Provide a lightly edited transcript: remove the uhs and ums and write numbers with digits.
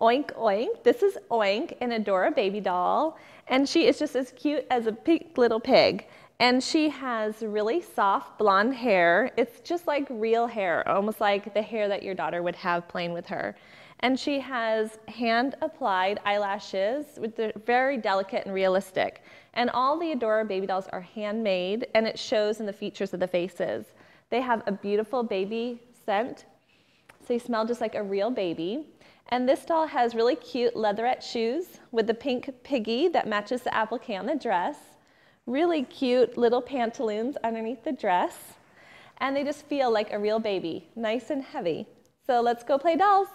Oink, Oink. This is Oink, an Adora baby doll, and she is just as cute as a pink little pig. And she has really soft blonde hair. It's just like real hair, almost like the hair that your daughter would have playing with her. And she has hand-applied eyelashes, which are very delicate and realistic. And all the Adora baby dolls are handmade, and it shows in the features of the faces. They have a beautiful baby scent. They smell just like a real baby. And this doll has really cute leatherette shoes with the pink piggy that matches the applique on the dress. Really cute little pantaloons underneath the dress. And they just feel like a real baby, nice and heavy. So let's go play dolls.